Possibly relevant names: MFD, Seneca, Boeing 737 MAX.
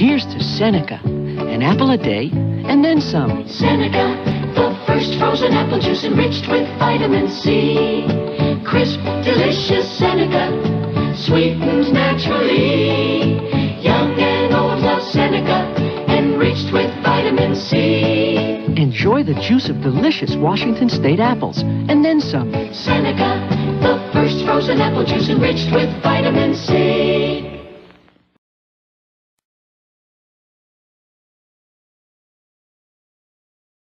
Here's to Seneca, an apple a day, and then some. Seneca, the first frozen apple juice enriched with vitamin C. Crisp, delicious Seneca, sweetened naturally. Young and old love Seneca, enriched with vitamin C. Enjoy the juice of delicious Washington State apples, and then some. Seneca, the first frozen apple juice enriched with vitamin C.